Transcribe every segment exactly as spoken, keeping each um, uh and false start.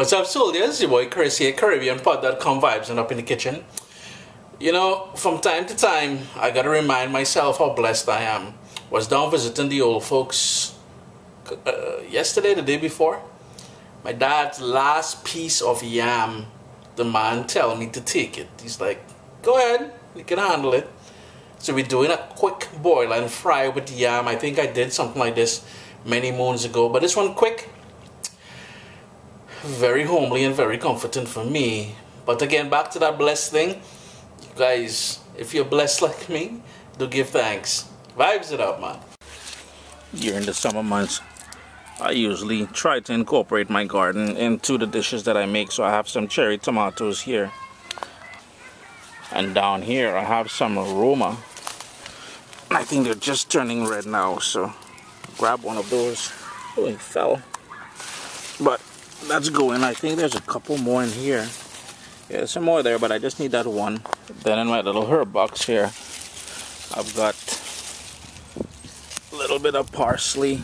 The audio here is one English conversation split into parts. What's up, soldiers? It's your boy Chris here, Caribbean Pot dot com vibes and up in the kitchen. You know, from time to time, I gotta remind myself how blessed I am. Was down visiting the old folks uh, yesterday, the day before. My dad's last piece of yam, the man tell me to take it. He's like, go ahead, you can handle it. So we're doing a quick boil and fry with yam. I think I did something like this many moons ago, but this one quick. Very homely and very comforting for me. But again, back to that blessed thing. You guys, if you're blessed like me, do give thanks. Vibes it up, man. During the summer months, I usually try to incorporate my garden into the dishes that I make. So I have some cherry tomatoes here. And down here, I have some Roma. I think they're just turning red now, so grab one of those. Oh, it fell. But that's going. I think there's a couple more in here. Yeah, some more there, but I just need that one. Then in my little herb box here, I've got a little bit of parsley.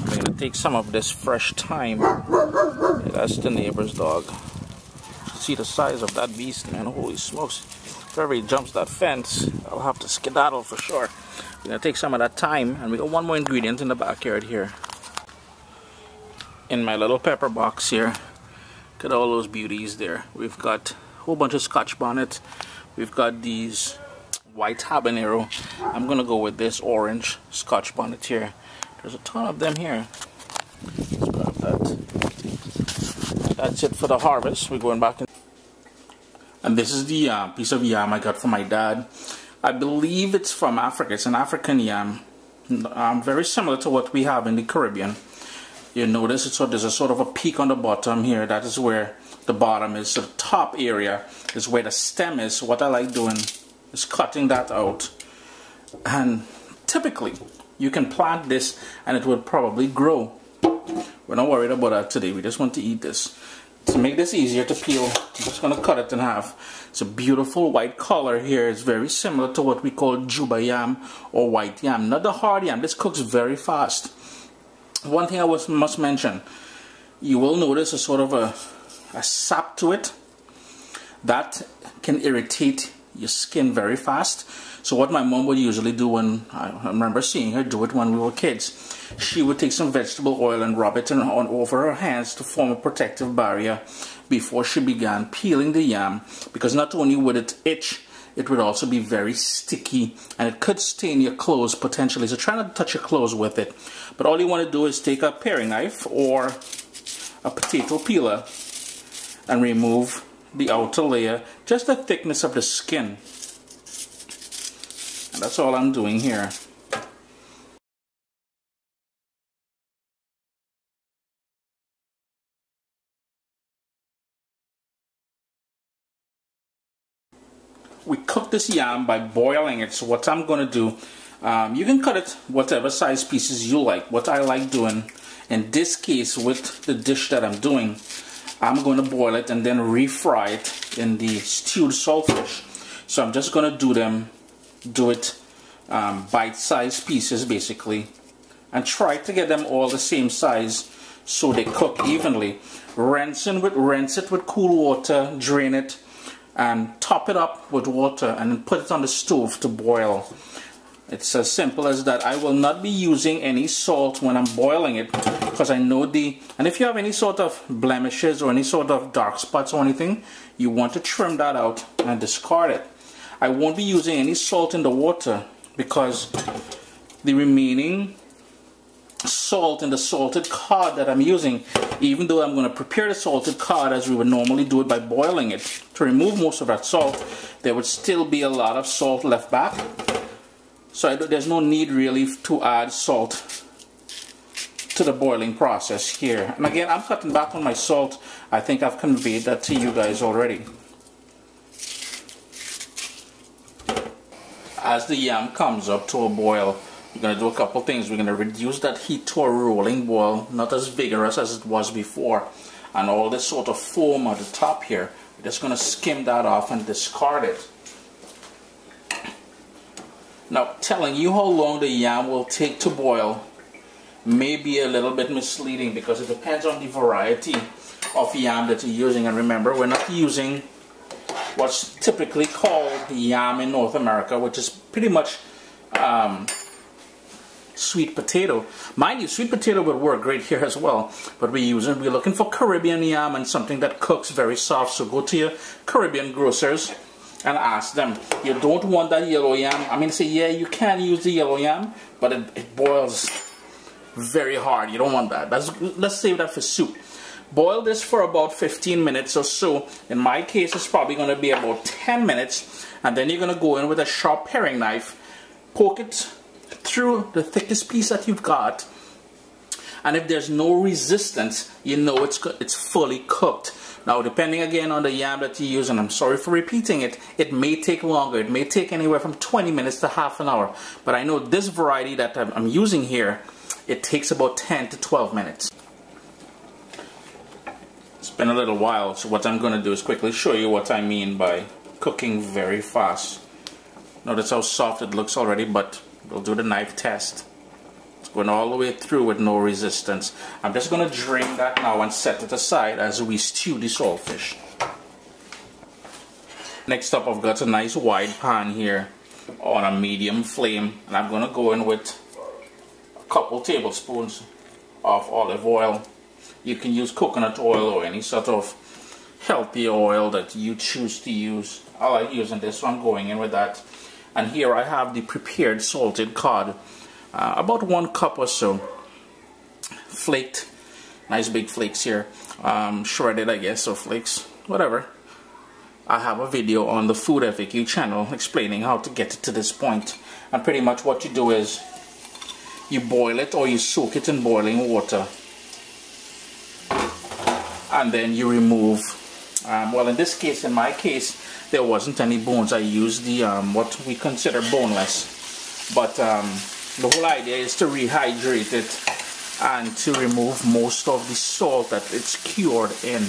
I'm going to take some of this fresh thyme. Yeah, that's the neighbor's dog. You see the size of that beast, man. Holy smokes. If ever he jumps that fence, I'll have to skedaddle for sure. We're going to take some of that thyme, and we got one more ingredient in the backyard here. In my little pepper box here, look at all those beauties there. We've got a whole bunch of Scotch bonnet. We've got these white habanero. I'm gonna go with this orange Scotch bonnet here. There's a ton of them here. Let's grab that. That's it for the harvest. We're going back in. And this is the uh, piece of yam I got from my dad. I believe it's from Africa. It's an African yam, um, very similar to what we have in the Caribbean. You notice it's, so there's a sort of a peak on the bottom here. That is where the bottom is. So the top area is where the stem is. So what I like doing is cutting that out. And typically, you can plant this and it will probably grow. We're not worried about that today. We just want to eat this. To make this easier to peel, I'm just going to cut it in half. It's a beautiful white color here. It's very similar to what we call juba yam or white yam. Not the hard yam. This cooks very fast. One thing I was, must mention, you will notice a sort of a, a sap to it that can irritate your skin very fast. So what my mom would usually do when, I remember seeing her do it when we were kids, she would take some vegetable oil and rub it on, on over her hands to form a protective barrier before she began peeling the yam, because not only would it itch, it would also be very sticky and it could stain your clothes potentially. So try not to touch your clothes with it. But all you want to do is take a paring knife or a potato peeler and remove the outer layer, just the thickness of the skin. And that's all I'm doing here. We cook this yam by boiling it. So what I'm going to do, um, you can cut it whatever size pieces you like. What I like doing, in this case with the dish that I'm doing, I'm going to boil it and then refry it in the stewed saltfish. So I'm just going to do them, do it um, bite-sized pieces basically, and try to get them all the same size so they cook evenly. Rinse it with, rinse it with cool water, drain it, and top it up with water and put it on the stove to boil. It's as simple as that. I will not be using any salt when I'm boiling it, because I know the, and if you have any sort of blemishes or any sort of dark spots or anything, you want to trim that out and discard it. I won't be using any salt in the water because the remaining salt in the salted cod that I'm using, even though I'm going to prepare the salted cod as we would normally do it by boiling it to remove most of that salt, there would still be a lot of salt left back. So I do, there's no need really to add salt to the boiling process here. And again, I'm cutting back on my salt. I think I've conveyed that to you guys already. As the yam comes up to a boil, we're going to do a couple things. We're going to reduce that heat to a rolling boil, not as vigorous as it was before. And all this sort of foam at the top here, we're just going to skim that off and discard it. Now, telling you how long the yam will take to boil may be a little bit misleading because it depends on the variety of yam that you're using. And remember, we're not using what's typically called the yam in North America, which is pretty much um, sweet potato. Mind you, sweet potato would work great here as well, but we're using, we're looking for Caribbean yam and something that cooks very soft. So go to your Caribbean grocers and ask them. You don't want that yellow yam. I mean, say, yeah, you can use the yellow yam, but it, it boils very hard. You don't want that. That's, let's save that for soup. Boil this for about fifteen minutes or so. In my case, it's probably going to be about ten minutes. And then you're going to go in with a sharp paring knife, poke it through the thickest piece that you've got. And if there's no resistance, you know it's, it's fully cooked. Now, depending again on the yam that you use, and I'm sorry for repeating it, it may take longer. It may take anywhere from twenty minutes to half an hour. But I know this variety that I'm using here, it takes about ten to twelve minutes. It's been a little while, so what I'm going to do is quickly show you what I mean by cooking very fast. Notice how soft it looks already, but we'll do the knife test. It's going all the way through with no resistance. I'm just going to drain that now and set it aside as we stew the saltfish. Next up, I've got a nice wide pan here on a medium flame, and I'm going to go in with a couple tablespoons of olive oil. You can use coconut oil or any sort of healthy oil that you choose to use. I like using this, so I'm going in with that. And here I have the prepared salted cod. Uh, about one cup or so, flaked, nice big flakes here, um, shredded I guess, or flakes, whatever. I have a video on the Food F A Q channel explaining how to get it to this point. And pretty much what you do is you boil it or you soak it in boiling water, and then you remove. Um, well, in this case, in my case, there wasn't any bones. I used the um, what we consider boneless, but um, the whole idea is to rehydrate it and to remove most of the salt that it's cured in.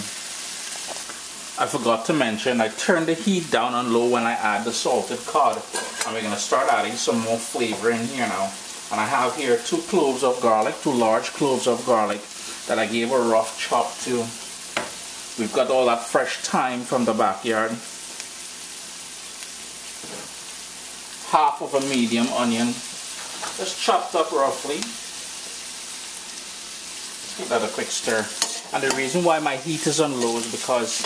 I forgot to mention, I turn the heat down on low when I add the salted cod. And we're going to start adding some more flavor in here now. And I have here two cloves of garlic, two large cloves of garlic that I gave a rough chop to. We've got all that fresh thyme from the backyard. Half of a medium onion, just chopped up roughly. Give that a quick stir. And the reason why my heat is on low is because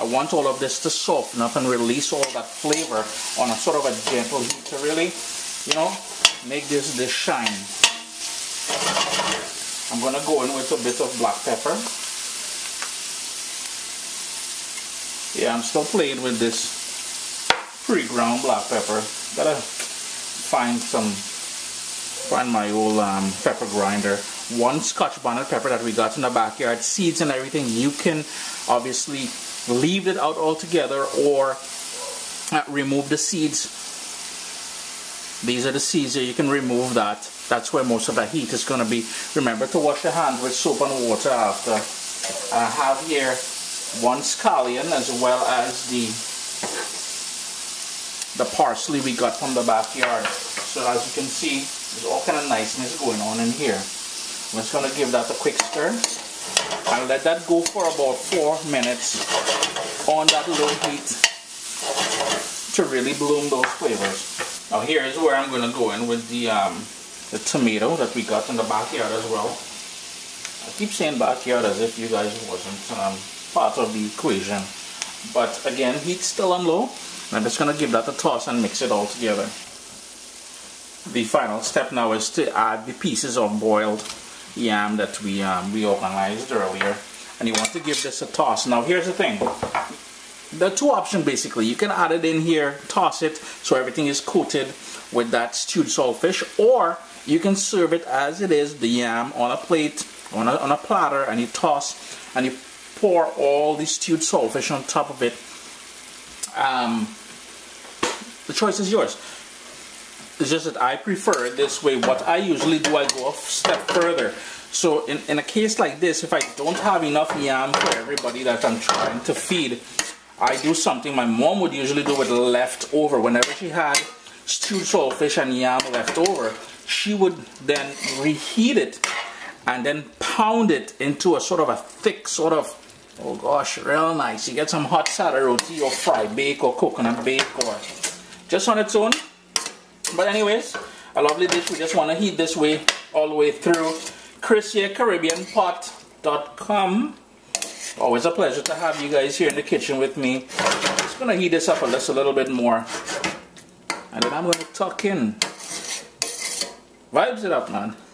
I want all of this to soften up and release all that flavor on a sort of a gentle heat to really, you know, make this dish shine. I'm going to go in with a bit of black pepper. Yeah, I'm still playing with this pre-ground black pepper. Gotta find some Find my old um, pepper grinder. One Scotch bonnet pepper that we got in the backyard, seeds and everything. You can obviously leave it out altogether or uh, remove the seeds. These are the seeds here. You can remove that. That's where most of the heat is going to be. Remember to wash your hands with soap and water after. And I have here one scallion as well as the the parsley we got from the backyard. So as you can see, there's all kind of niceness going on in here. I'm just going to give that a quick stir and let that go for about four minutes on that low heat to really bloom those flavors. Now here is where I'm going to go in with the um, the tomato that we got in the backyard as well. I keep saying backyard as if you guys wasn't um, part of the equation. But again, heat's still on low. And I'm just going to give that a toss and mix it all together. The final step now is to add the pieces of boiled yam that we, um, we organized earlier. And you want to give this a toss. Now here's the thing. There are two options basically. You can add it in here, toss it, so everything is coated with that stewed saltfish. Or you can serve it as it is, the yam, on a plate, on a, on a platter, and you toss and you pour all the stewed saltfish on top of it. Um, the choice is yours. It's just that I prefer it this way. What I usually do, I go a step further. So in, in a case like this, if I don't have enough yam for everybody that I'm trying to feed, I do something my mom would usually do with leftover. Whenever she had stewed saltfish and yam left over, she would then reheat it and then pound it into a sort of a thick sort of, oh gosh, real nice. You get some hot sada roti or fry bake or coconut bake or just on its own. But anyways, a lovely dish. We just want to heat this way all the way through. Chris here, Caribbean Pot dot com. Always a pleasure to have you guys here in the kitchen with me. Just going to heat this up just a little bit more. And then I'm going to tuck in. Vibes it up, man.